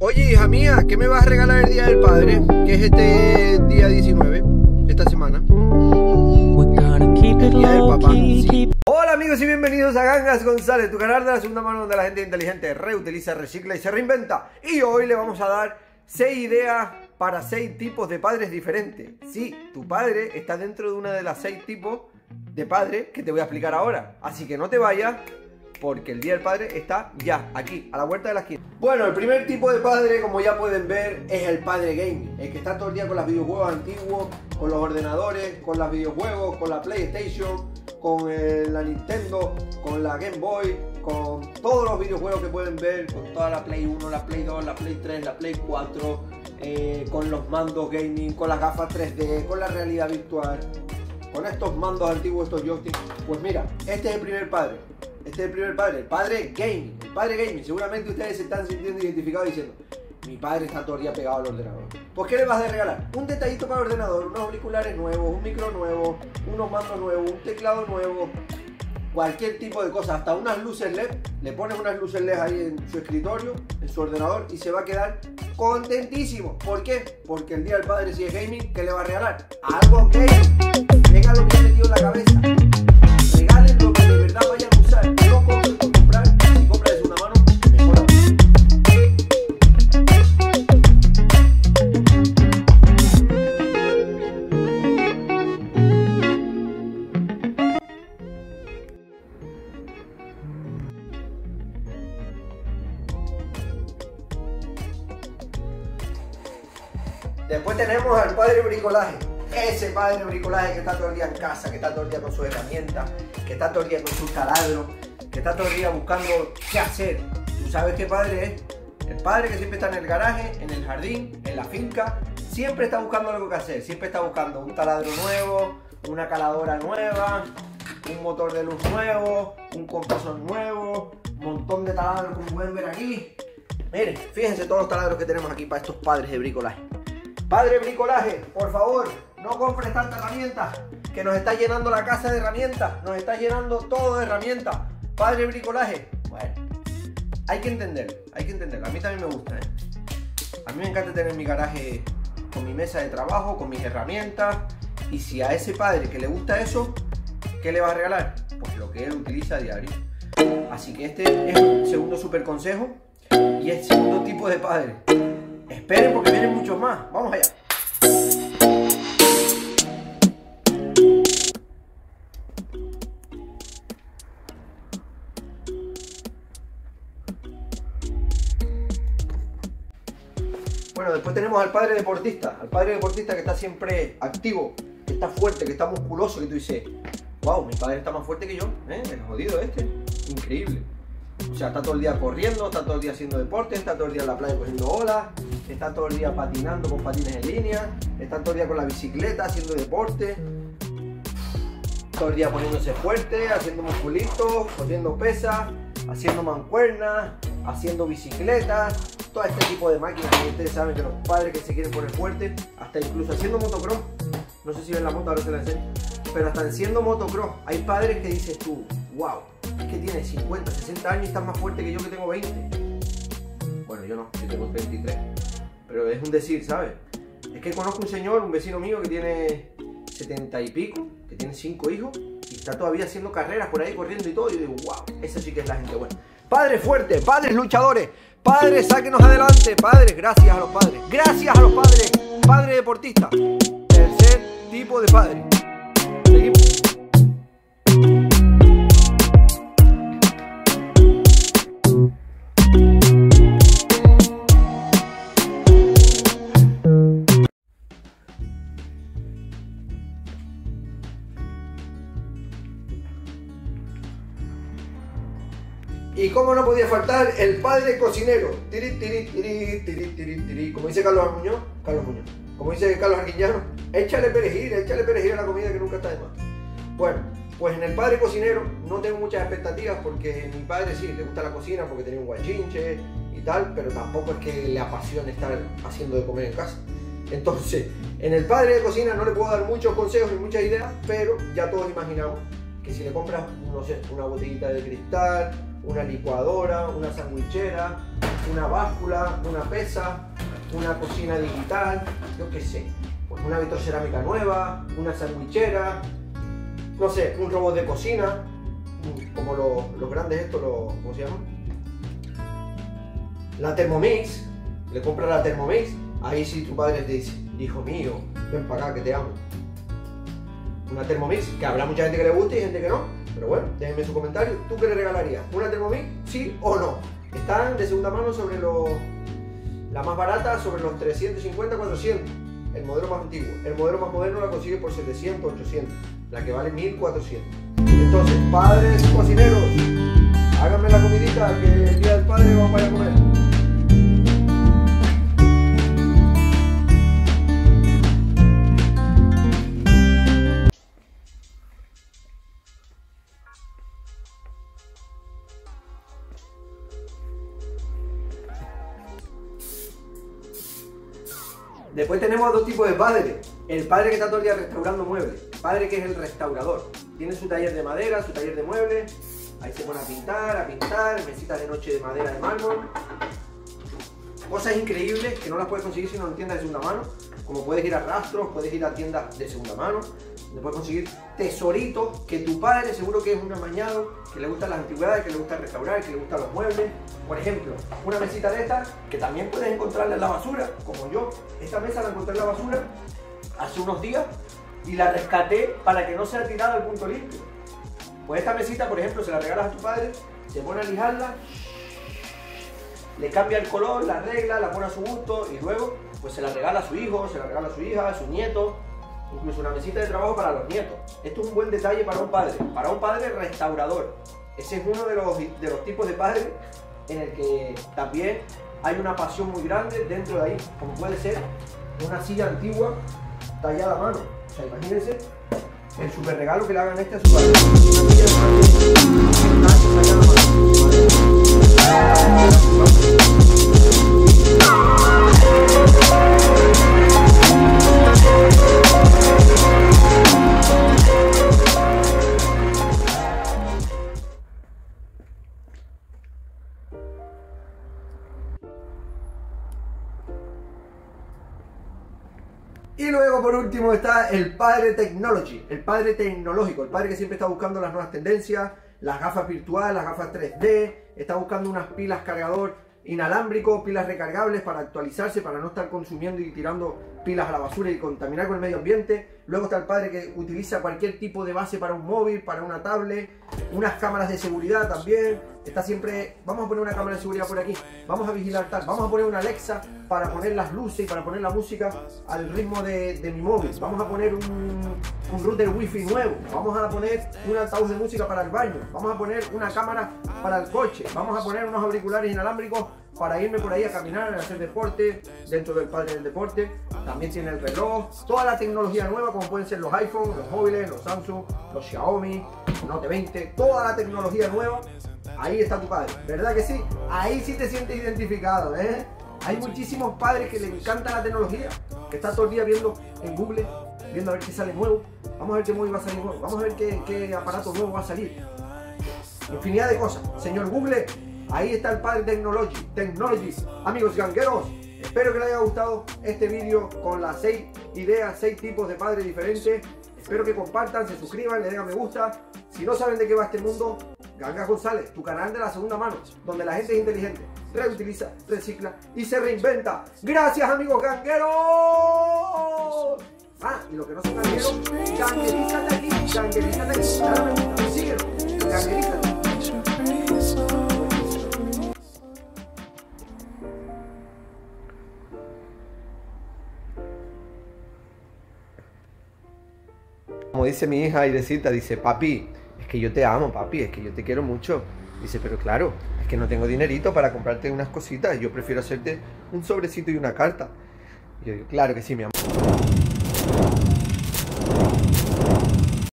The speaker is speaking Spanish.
Oye, hija mía, ¿qué me vas a regalar el Día del Padre? Que es este día 19, esta semana. El Día del Papá. Sí. Hola amigos y bienvenidos a Ganga González, tu canal de la segunda mano donde la gente inteligente reutiliza, recicla y se reinventa. Y hoy le vamos a dar 6 ideas para 6 tipos de padres diferentes. Sí, tu padre está dentro de una de las 6 tipos de padres que te voy a explicar ahora. Así que no te vayas, porque el Día del Padre está ya, aquí, a la vuelta de la esquina. Bueno, el primer tipo de padre, como ya pueden ver, es el padre gaming. El que está todo el día con los videojuegos antiguos, con los ordenadores, con los videojuegos, con la PlayStation, con la Nintendo, con la Game Boy, con todos los videojuegos que pueden ver, con toda la Play 1, la Play 2, la Play 3, la Play 4, con los mandos gaming, con las gafas 3D, con la realidad virtual, con estos mandos antiguos, estos joysticks. Pues mira, este es el primer padre. Este es el primer padre, el padre gaming. El padre gaming, seguramente ustedes se están sintiendo identificados diciendo: mi padre está todo el día pegado al ordenador. Pues, ¿qué le vas a regalar? Un detallito para el ordenador, unos auriculares nuevos, un micro nuevo, unos mandos nuevos, un teclado nuevo, cualquier tipo de cosa, hasta unas luces LED. Le pones unas luces LED ahí en su escritorio, en su ordenador, y se va a quedar contentísimo. ¿Por qué? Porque el Día del Padre, si es gaming, ¿qué le va a regalar? Algo gaming. Venga lo que le he metido en la cabeza. Regalen lo que de verdad vayan a usar. No compren por comprar. Si compras de una mano, mejora. Después tenemos al padre bricolaje. Ese padre bricolaje que está todo el día en casa, que está todo el día con sus herramientas, que está todo el día con sus taladros, que está todo el día buscando qué hacer. ¿Tú sabes qué padre es? El padre que siempre está en el garaje, en el jardín, en la finca, siempre está buscando algo que hacer, siempre está buscando un taladro nuevo, una caladora nueva, un motor de luz nuevo, un compresor nuevo, un montón de taladros como pueden ver aquí. Miren, fíjense todos los taladros que tenemos aquí para estos padres de bricolaje. Padre bricolaje, por favor, no compres tantas herramientas, que nos está llenando la casa de herramientas, nos está llenando todo de herramientas. Padre bricolaje, bueno, hay que entenderlo, hay que entenderlo. A mí también me gusta, a mí me encanta tener mi garaje con mi mesa de trabajo, con mis herramientas. Y si a ese padre que le gusta eso, ¿qué le va a regalar? Pues lo que él utiliza a diario. Así que este es el segundo super consejo y el segundo tipo de padre. Esperen porque vienen muchos más, vamos allá. Bueno, después tenemos al padre deportista que está siempre activo, que está fuerte, que está musculoso, que tú dices, wow, mi padre está más fuerte que yo, el jodido este, increíble. O sea, está todo el día corriendo, está todo el día haciendo deporte, está todo el día en la playa cogiendo olas, está todo el día patinando con patines en línea, está todo el día con la bicicleta haciendo deporte, todo el día poniéndose fuerte, haciendo musculitos, cogiendo pesas, haciendo mancuernas, haciendo bicicletas, todo este tipo de máquinas que ustedes saben que los padres que se quieren poner fuertes, hasta incluso haciendo motocross, no sé si ven la moto, ahora se la enseño, pero hasta haciendo motocross, hay padres que dices tú, wow, es que tienes 50, 60 años y estás más fuerte que yo que tengo 20. Bueno, yo no, yo tengo 23. Pero es un decir, ¿sabes? Es que conozco un señor, un vecino mío que tiene 70 y pico, que tiene 5 hijos y está todavía haciendo carreras por ahí, corriendo y todo. Y yo digo, wow, esa sí que es la gente buena. Padres fuertes, padres luchadores, padres sáquenos adelante, padres, gracias a los padres. Gracias a los padres, padre deportista. Tercer tipo de padre. Seguimos. Y como no podía faltar, el padre cocinero. Tiri, tiri, tiri, tiri, tiri, tiri. Como dice Carlos Muñoz. Como dice Carlos Arguiñano, échale perejil a la comida que nunca está de más. Bueno, pues en el padre cocinero no tengo muchas expectativas porque mi padre sí, le gusta la cocina porque tenía un guachinche y tal, pero tampoco es que le apasione estar haciendo de comer en casa. Entonces, en el padre de cocina no le puedo dar muchos consejos y muchas ideas, pero ya todos imaginamos que si le compras, no sé, una botellita de cristal, una licuadora, una sandwichera, una báscula, una pesa, una cocina digital, yo qué sé, pues una vitrocerámica nueva, una sandwichera, no sé, un robot de cocina, como los grandes estos, ¿cómo se llaman? La Thermomix, le compras la Thermomix, ahí sí tu padre te dice, hijo mío, ven para acá que te amo. Una Thermomix, que habrá mucha gente que le guste y gente que no, pero bueno, déjenme su comentario, ¿tú qué le regalarías? ¿Una Thermomix, sí o no? Están de segunda mano sobre la más barata, sobre los 350, 400, el modelo más antiguo. El modelo más moderno la consigue por 700, 800, la que vale 1400. Entonces, padres cocineros, háganme la comidita que el día del padre vamos para comer. Después tenemos dos tipos de padres, el padre que está todo el día restaurando muebles, el padre que es el restaurador, tiene su taller de madera, su taller de muebles, ahí se pone a pintar, mesitas de noche de madera de mármol, cosas increíbles que no las puedes conseguir si no en tiendas de segunda mano, como puedes ir a Rastros, puedes ir a tiendas de segunda mano, donde puedes conseguir tesoritos que tu padre seguro que es un amañado, que le gustan las antigüedades, que le gusta restaurar, que le gustan los muebles. Por ejemplo, una mesita de estas que también puedes encontrarla en la basura, como yo. Esta mesa la encontré en la basura hace unos días y la rescaté para que no sea tirada al punto limpio. Pues esta mesita, por ejemplo, se la regalas a tu padre, se pone a lijarla, le cambia el color, la arregla, la pone a su gusto y luego pues se la regala a su hijo, se la regala a su hija, a su nieto, incluso una mesita de trabajo para los nietos. Esto es un buen detalle para un padre restaurador. Ese es uno de los tipos de padres en el que también hay una pasión muy grande dentro de ahí, como puede ser una silla antigua tallada a mano. O sea, imagínense el super regalo que le hagan este a su padre. Una silla tallada a mano. Y luego por último está el padre technology, el padre tecnológico, el padre que siempre está buscando las nuevas tendencias, las gafas virtuales, las gafas 3D, está buscando unas pilas cargador inalámbrico, pilas recargables para actualizarse, para no estar consumiendo y tirando pilas a la basura y contaminar con el medio ambiente. Luego está el padre que utiliza cualquier tipo de base para un móvil, para una tablet, unas cámaras de seguridad también. Está siempre, vamos a poner una cámara de seguridad por aquí, vamos a vigilar tal, vamos a poner una Alexa para poner las luces y para poner la música al ritmo de mi móvil, vamos a poner un router wifi nuevo, vamos a poner un altavoz de música para el baño, vamos a poner una cámara para el coche, vamos a poner unos auriculares inalámbricos para irme por ahí a caminar, a hacer deporte, dentro del padre del deporte. También tiene el reloj, toda la tecnología nueva como pueden ser los iPhone, los móviles, los Samsung, los Xiaomi, Note 20, toda la tecnología nueva. Ahí está tu padre, ¿verdad que sí? Ahí sí te sientes identificado, ¿eh? Hay muchísimos padres que les encanta la tecnología, que están todo el día viendo en Google, viendo a ver qué sale nuevo, vamos a ver qué móvil va a salir nuevo, vamos a ver qué aparato nuevo va a salir. Infinidad de cosas. Señor Google, ahí está el padre Technology. Amigos gangueros, espero que les haya gustado este vídeo con las 6 ideas, 6 tipos de padres diferentes. Espero que compartan, se suscriban, le den a me gusta. Si no saben de qué va este mundo, Ganga González, tu canal de la segunda mano, donde la gente es inteligente, reutiliza, recicla y se reinventa. ¡Gracias, amigos gangueros! Ah, y los que no son gangueros, ganguerízate aquí, ganguerízate aquí. Dale me gusta, síguenos, ganguerízate. Como dice mi hija Irecita, dice, papi, que yo te amo, papi, es que yo te quiero mucho. Dice, pero claro, es que no tengo dinerito para comprarte unas cositas, yo prefiero hacerte un sobrecito y una carta. Y yo digo, claro que sí, mi amor.